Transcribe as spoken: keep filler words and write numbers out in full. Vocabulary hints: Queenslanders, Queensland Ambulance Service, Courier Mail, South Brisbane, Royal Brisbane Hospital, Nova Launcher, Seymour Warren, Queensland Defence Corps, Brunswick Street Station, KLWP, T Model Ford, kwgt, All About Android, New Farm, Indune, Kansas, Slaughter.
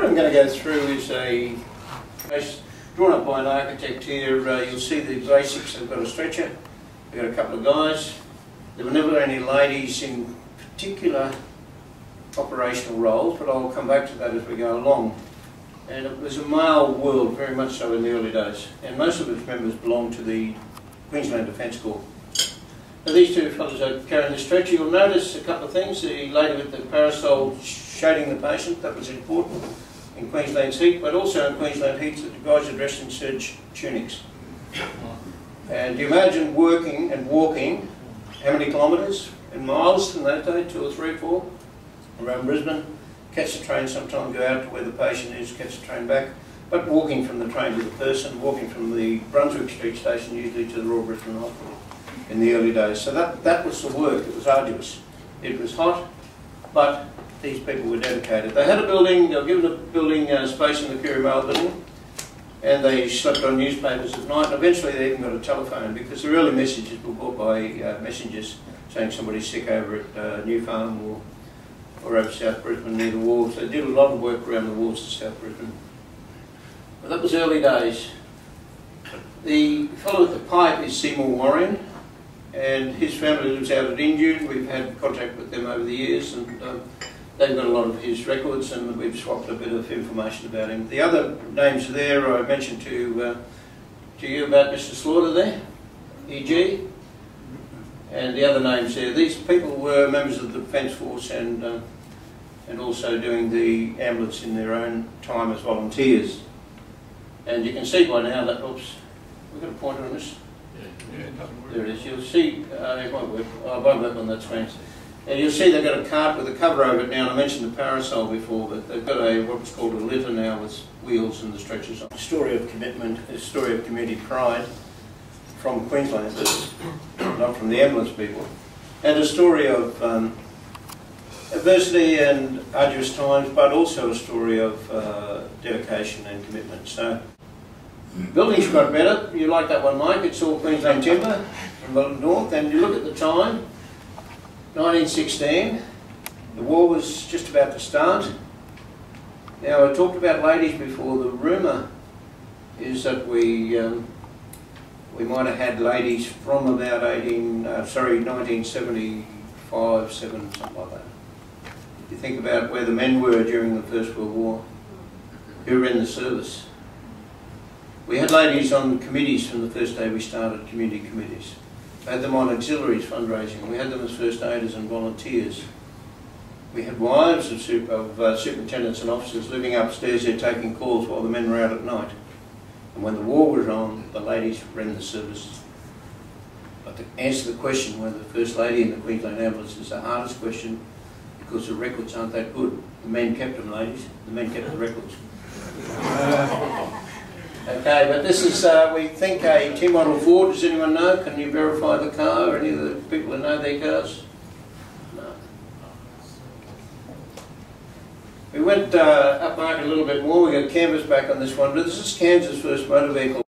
what I'm going to go through is a case drawn up by an architect here. Uh, you'll see the basics. They've got a stretcher, they've got a couple of guys. There were never any ladies in particular operational roles, but I'll come back to that as we go along. And it was a male world, very much so in the early days. And most of its members belonged to the Queensland Defence Corps. Now these two fellows are carrying the stretcher. You'll notice a couple of things. The lady with the parasol shading the patient, that was important in Queensland's heat, but also in Queensland heat, the guys are dressed in serge tunics. And you imagine working and walking, how many kilometres and miles in that day, two or three, four, around Brisbane. Catch the train sometime, go out to where the patient is, catch the train back. But walking from the train to the person, walking from the Brunswick Street Station usually to the Royal Brisbane Hospital in the early days. So that, that was the work. It was arduous. It was hot, but these people were dedicated. They had a building, they were given a building uh, space in the Courier Mail building, and they slept on newspapers at night, and eventually they even got a telephone, because the early messages were brought by uh, messengers saying somebody's sick over at uh, New Farm or or over South Brisbane near the wharves. They did a lot of work around the wharves of South Brisbane. But that was early days. The fellow with the pipe is Seymour Warren, and his family lives out at Indune. We've had contact with them over the years, and um, they've got a lot of his records, and we've swapped a bit of information about him. The other names there I mentioned to, uh, to you about Mister Slaughter there, E G, and the other names there. These people were members of the Defence Force and, uh, and also doing the ambulance in their own time as volunteers. And you can see by now that, oops, we've got a pointer on this. Yeah, yeah, there it is. You'll see, uh, it won't work, oh, I won't work on that screen. And you'll see they've got a cart with a cover over it now. And I mentioned the parasol before, but they've got a what was called a litter now with wheels and the stretchers on. A story of commitment, a story of community pride from Queenslanders, not from the ambulance people, and a story of um, adversity and arduous times, but also a story of uh, dedication and commitment. So, buildings got better. You like that one, Mike? It's all Queensland timber from the north. And you look at the time, nineteen sixteen. The war was just about to start. Now, I talked about ladies before. The rumour is that we. Um, We might have had ladies from about eighteen, uh, sorry, nineteen seventy-five, seven, something like that. If you think about where the men were during the First World War, who ran the service. We had ladies on committees from the first day we started, community committees. We had them on auxiliaries fundraising. We had them as first aiders and volunteers. We had wives of, super, of uh, superintendents and officers living upstairs there taking calls while the men were out at night. And when the war was on, the ladies ran the service. But to answer the question whether the First Lady in the Queensland Ambulance is the hardest question, because the records aren't that good. The men kept them, ladies. The men kept the records. Uh, okay, but this is, uh, we think, a T Model Ford. Does anyone know? Can you verify the car? Any of the people who know their cars? No. We went uh, upmarket a little bit more. We got canvas back on this one, but this is Kansas' first motor vehicle.